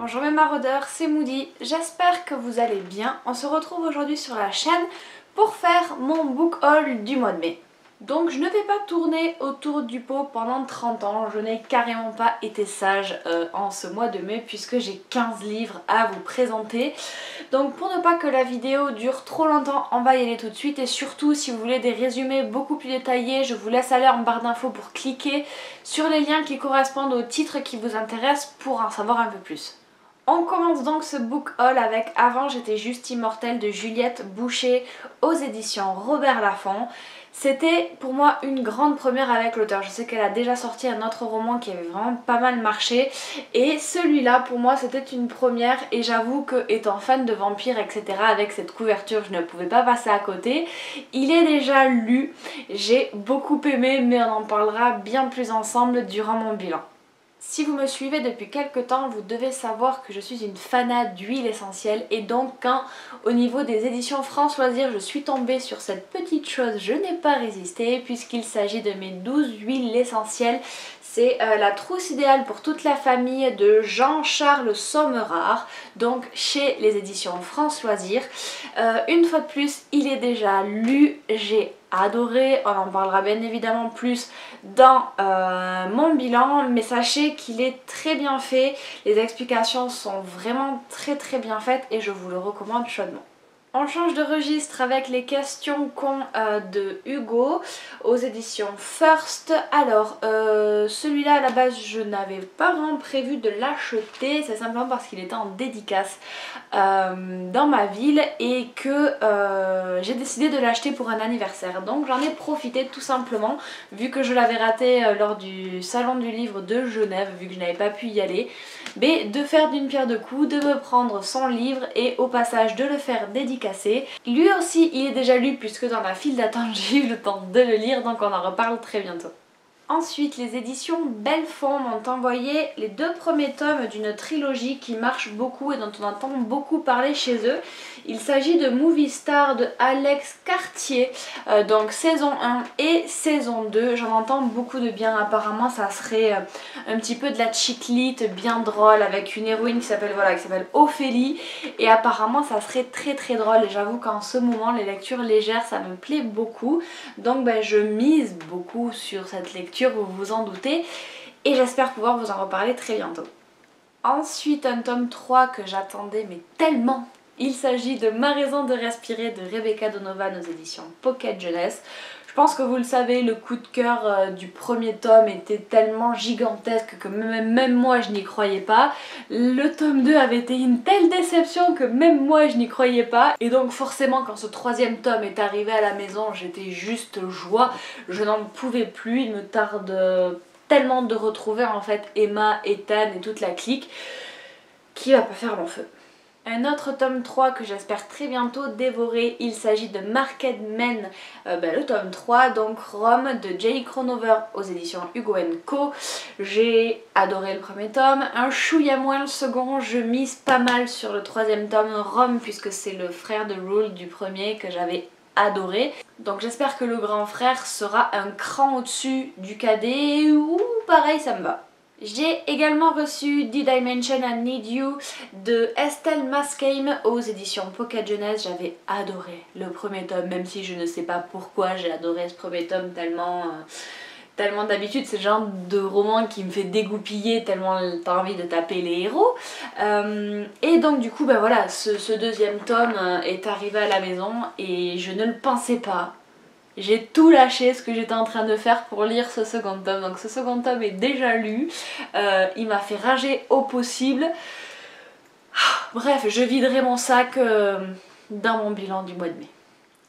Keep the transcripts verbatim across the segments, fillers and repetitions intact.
Bonjour mes maraudeurs, c'est Moody, j'espère que vous allez bien. On se retrouve aujourd'hui sur la chaîne pour faire mon book haul du mois de mai. Donc je ne vais pas tourner autour du pot pendant trente ans, je n'ai carrément pas été sage euh, en ce mois de mai puisque j'ai quinze livres à vous présenter. Donc pour ne pas que la vidéo dure trop longtemps, on va y aller tout de suite, et surtout si vous voulez des résumés beaucoup plus détaillés, je vous laisse aller en barre d'infos pour cliquer sur les liens qui correspondent aux titres qui vous intéressent pour en savoir un peu plus. On commence donc ce book haul avec Avant j'étais juste immortelle de Juliette Boucher aux éditions Robert Laffont. C'était pour moi une grande première avec l'auteur. Je sais qu'elle a déjà sorti un autre roman qui avait vraiment pas mal marché, et celui-là pour moi c'était une première, et j'avoue que étant fan de vampires etc, avec cette couverture je ne pouvais pas passer à côté. Il est déjà lu, j'ai beaucoup aimé, mais on en parlera bien plus ensemble durant mon bilan. Si vous me suivez depuis quelques temps, vous devez savoir que je suis une fana d'huile essentielle, et donc quand au niveau des éditions France Loisirs je suis tombée sur cette petite chose, je n'ai pas résisté puisqu'il s'agit de mes douze huiles essentielles. C'est euh, la trousse idéale pour toute la famille de Jean-Charles Sommerard, donc chez les éditions France Loisirs. Euh, une fois de plus, il est déjà lu, j'ai adoré, on en parlera bien évidemment plus dans euh, mon bilan, mais sachez qu'il est très bien fait, les explications sont vraiment très très bien faites et je vous le recommande chaudement. On change de registre avec les questions cons euh, de Hugo aux éditions First. Alors euh, celui-là à la base je n'avais pas vraiment prévu de l'acheter, c'est simplement parce qu'il était en dédicace euh, dans ma ville et que euh, j'ai décidé de l'acheter pour un anniversaire. Donc j'en ai profité tout simplement vu que je l'avais raté euh, lors du salon du livre de Genève, vu que je n'avais pas pu y aller, mais de faire d'une pierre deux coups, de me prendre son livre et au passage de le faire dédicacer. Lui aussi il est déjà lu puisque dans la file d'attente j'ai eu le temps de le lire, donc on en reparle très bientôt. Ensuite les éditions Belfond m'ont envoyé les deux premiers tomes d'une trilogie qui marche beaucoup et dont on entend beaucoup parler chez eux. Il s'agit de Movie Star de Alex Cartier, euh, donc saison un et saison deux. J'en entends beaucoup de bien, apparemment ça serait euh, un petit peu de la chiclite bien drôle avec une héroïne qui s'appelle voilà, qui s'appelle Ophélie, et apparemment ça serait très très drôle, et j'avoue qu'en ce moment les lectures légères ça me plaît beaucoup, donc ben, je mise beaucoup sur cette lecture, vous vous en doutez, et j'espère pouvoir vous en reparler très bientôt. Ensuite un tome trois que j'attendais mais tellement, il s'agit de Ma raison de respirer de Rebecca Donovan aux éditions Pocket Jeunesse. Je pense que vous le savez, le coup de cœur du premier tome était tellement gigantesque que même, même moi je n'y croyais pas. Le tome deux avait été une telle déception que même moi je n'y croyais pas. Et donc forcément quand ce troisième tome est arrivé à la maison, j'étais juste joie. Je n'en pouvais plus, il me tarde tellement de retrouver en fait Emma, Ethan et toute la clique qui va pas faire long feu. Un autre tome trois que j'espère très bientôt dévorer, il s'agit de Marked Men, euh, ben le tome trois, donc Rome de Jay Cronover aux éditions Hugo et Co. J'ai adoré le premier tome, un chouïa moins le second, je mise pas mal sur le troisième tome Rome puisque c'est le frère de Rule du premier que j'avais adoré. Donc j'espère que le grand frère sera un cran au-dessus du cadet, ou pareil ça me va. J'ai également reçu Did I Mention I Need You de Estelle Maskame aux éditions Pocket Jeunesse. J'avais adoré le premier tome, même si je ne sais pas pourquoi j'ai adoré ce premier tome tellement... Euh, tellement d'habitude, c'est le genre de roman qui me fait dégoupiller tellement t'as envie de taper les héros. Euh, et donc du coup, ben voilà, ce, ce deuxième tome est arrivé à la maison et je ne le pensais pas. J'ai tout lâché ce que j'étais en train de faire pour lire ce second tome. Donc ce second tome est déjà lu. Euh, il m'a fait rager au possible. Bref, je viderai mon sac euh, dans mon bilan du mois de mai.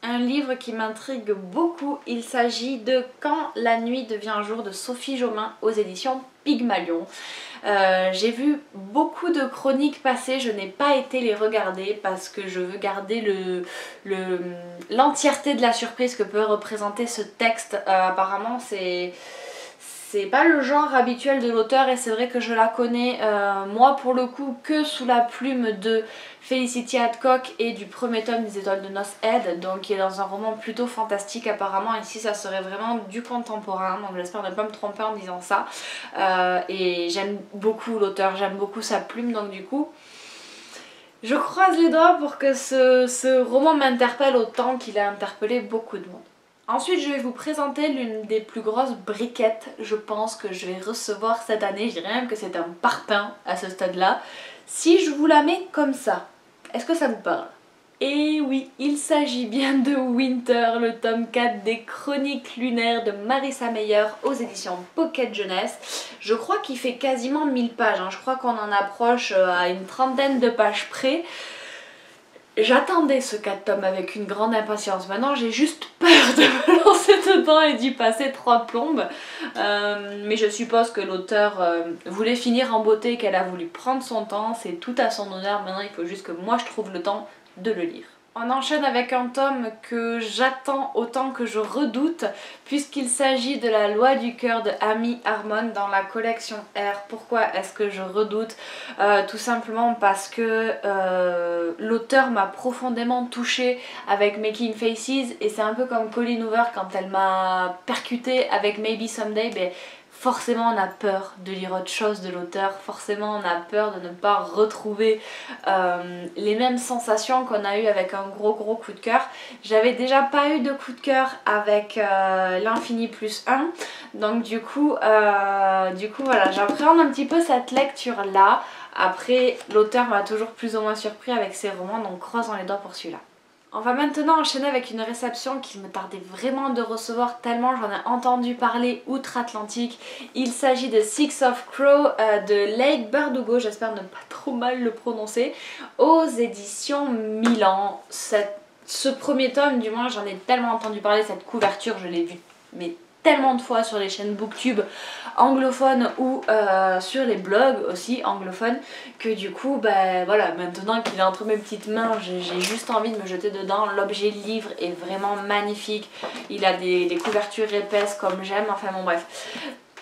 Un livre qui m'intrigue beaucoup, il s'agit de Quand la nuit devient jour de Sophie Jomain aux éditions Pygmalion. Euh, j'ai vu beaucoup de chroniques passer, je n'ai pas été les regarder parce que je veux garder le, le, l'entièreté de la surprise que peut représenter ce texte. Euh, apparemment c'est... c'est pas le genre habituel de l'auteur et c'est vrai que je la connais euh, moi pour le coup que sous la plume de Felicity Hadcock et du premier tome des Étoiles de Noces Ed, donc qui est dans un roman plutôt fantastique apparemment. Ici ça serait vraiment du contemporain, donc j'espère ne pas me tromper en disant ça, euh, et j'aime beaucoup l'auteur, j'aime beaucoup sa plume, donc du coup je croise les doigts pour que ce, ce roman m'interpelle autant qu'il a interpellé beaucoup de monde. Ensuite, je vais vous présenter l'une des plus grosses briquettes, je pense, que je vais recevoir cette année. Je dirais même que c'est un parpaing à ce stade-là. Si je vous la mets comme ça, est-ce que ça vous parle? Et oui, il s'agit bien de Winter, le tome quatre des Chroniques lunaires de Marissa Meyer aux éditions Pocket Jeunesse. Je crois qu'il fait quasiment mille pages, hein. Je crois qu'on en approche à une trentaine de pages près. J'attendais ce quatre tomes avec une grande impatience. Maintenant j'ai juste peur de me lancer dedans et d'y passer trois plombes. Euh, mais je suppose que l'auteur euh, voulait finir en beauté, qu'elle a voulu prendre son temps. C'est tout à son honneur. Maintenant il faut juste que moi je trouve le temps de le lire. On enchaîne avec un tome que j'attends autant que je redoute, puisqu'il s'agit de La Loi du Cœur de Amy Harmon dans la collection R. Pourquoi est-ce que je redoute? euh, Tout simplement parce que euh, l'auteur m'a profondément touchée avec Making Faces, et c'est un peu comme Colleen Hoover quand elle m'a percutée avec Maybe Someday. Ben, forcément on a peur de lire autre chose de l'auteur, forcément on a peur de ne pas retrouver euh, les mêmes sensations qu'on a eues avec un gros gros coup de cœur. J'avais déjà pas eu de coup de cœur avec euh, l'Infini plus un, donc du coup, euh, du coup voilà, j'appréhende un petit peu cette lecture là. Après, l'auteur m'a toujours plus ou moins surpris avec ses romans, donc croisons les doigts pour celui-là. On va maintenant enchaîner avec une réception qu'il me tardait vraiment de recevoir tellement j'en ai entendu parler outre-Atlantique. Il s'agit de Six of Crows euh, de Leigh Bardugo, j'espère ne pas trop mal le prononcer, aux éditions Milan. Cette, ce premier tome, du moins, j'en ai tellement entendu parler, cette couverture, je l'ai vue, mais tellement de fois sur les chaînes Booktube anglophones ou euh, sur les blogs aussi anglophones, que du coup ben voilà, maintenant qu'il est entre mes petites mains, j'ai juste envie de me jeter dedans. L'objet livre est vraiment magnifique, il a des, des couvertures épaisses comme j'aime, enfin bon bref,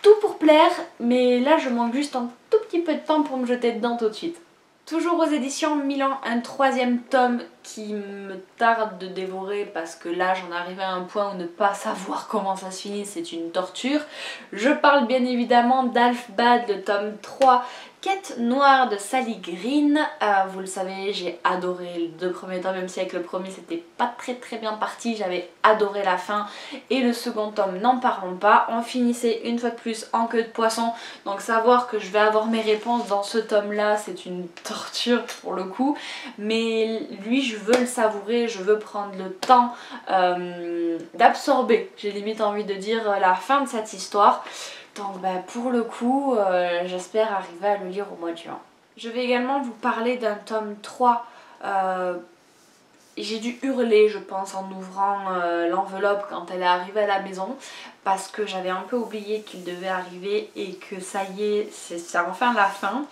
tout pour plaire, mais là je manque juste un tout petit peu de temps pour me jeter dedans tout de suite. Toujours aux éditions Milan, un troisième tome qui me tarde de dévorer parce que là j'en arrivais à un point où ne pas savoir comment ça se finit, c'est une torture. Je parle bien évidemment d'Alphbad, le tome trois, Quête noire de Sally Green. Euh, vous le savez, j'ai adoré les deux premiers tomes, même si avec le premier c'était pas très très bien parti, j'avais adoré la fin, et le second tome n'en parlons pas. On finissait une fois de plus en queue de poisson, donc savoir que je vais avoir mes réponses dans ce tome là c'est une torture pour le coup, mais lui je veux le savourer, je veux prendre le temps euh, d'absorber, j'ai limite envie de dire, la fin de cette histoire. Donc ben, pour le coup, euh, j'espère arriver à le lire au mois de juin. Je vais également vous parler d'un tome trois. Euh, J'ai dû hurler, je pense, en ouvrant euh, l'enveloppe quand elle est arrivée à la maison, parce que j'avais un peu oublié qu'il devait arriver et que ça y est, c'est enfin la fin.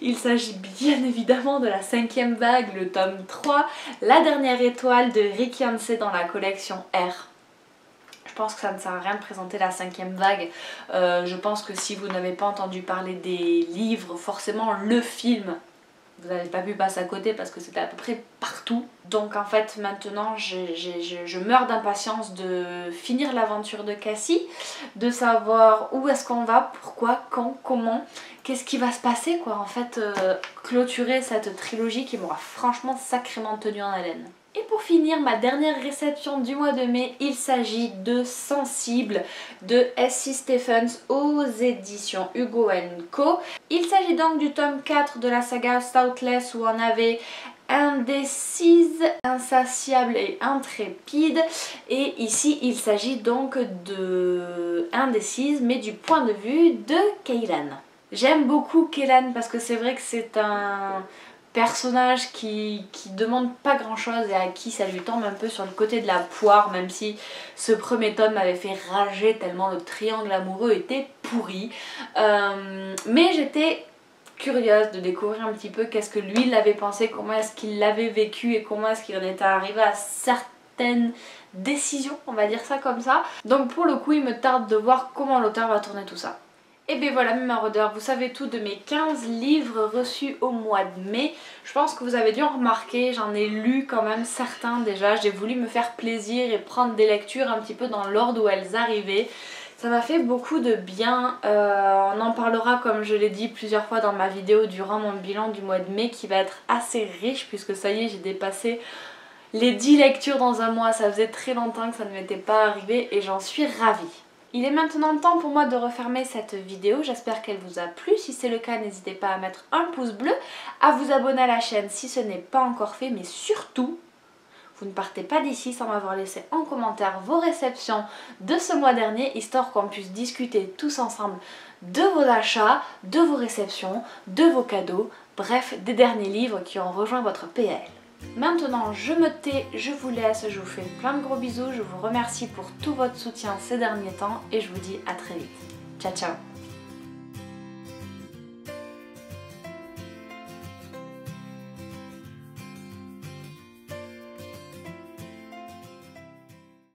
Il s'agit bien évidemment de La cinquième vague, le tome trois, La dernière étoile de Rick Yancey dans la collection R. Je pense que ça ne sert à rien de présenter La cinquième vague. Euh, je pense que si vous n'avez pas entendu parler des livres, forcément le film, vous n'avez pas pu passer à côté parce que c'était à peu près partout. Donc en fait maintenant je, je, je, je meurs d'impatience de finir l'aventure de Cassie, de savoir où est-ce qu'on va, pourquoi, quand, comment, qu'est-ce qui va se passer quoi. En fait euh, clôturer cette trilogie qui m'aura franchement sacrément tenue en haleine. Et pour finir, ma dernière réception du mois de mai, il s'agit de Sensible de S E Stephens aux éditions Hugo and Co. Il s'agit donc du tome quatre de la saga Southless, où on avait Indécise, Insatiable et Intrépide. Et ici, il s'agit donc de Indécise, mais du point de vue de Kaylan. J'aime beaucoup Kaylan parce que c'est vrai que c'est un personnage qui, qui demande pas grand chose et à qui ça lui tombe un peu sur le côté de la poire, même si ce premier tome m'avait fait rager tellement le triangle amoureux était pourri. Euh, mais j'étais curieuse de découvrir un petit peu qu'est-ce que lui l'avait pensé, comment est-ce qu'il l'avait vécu et comment est-ce qu'il en était arrivé à certaines décisions, on va dire ça comme ça. Donc pour le coup il me tarde de voir comment l'auteur va tourner tout ça. Et bien voilà mes maraudeurs, vous savez tout de mes quinze livres reçus au mois de mai. Je pense que vous avez dû en remarquer, j'en ai lu quand même certains déjà. J'ai voulu me faire plaisir et prendre des lectures un petit peu dans l'ordre où elles arrivaient. Ça m'a fait beaucoup de bien, euh, on en parlera comme je l'ai dit plusieurs fois dans ma vidéo durant mon bilan du mois de mai qui va être assez riche puisque ça y est j'ai dépassé les dix lectures dans un mois, ça faisait très longtemps que ça ne m'était pas arrivé et j'en suis ravie. Il est maintenant temps pour moi de refermer cette vidéo, j'espère qu'elle vous a plu, si c'est le cas n'hésitez pas à mettre un pouce bleu, à vous abonner à la chaîne si ce n'est pas encore fait mais surtout... vous ne partez pas d'ici sans m'avoir laissé en commentaire vos réceptions de ce mois dernier, histoire qu'on puisse discuter tous ensemble de vos achats, de vos réceptions, de vos cadeaux, bref, des derniers livres qui ont rejoint votre P L. Maintenant, je me tais, je vous laisse, je vous fais plein de gros bisous, je vous remercie pour tout votre soutien ces derniers temps et je vous dis à très vite. Ciao ciao!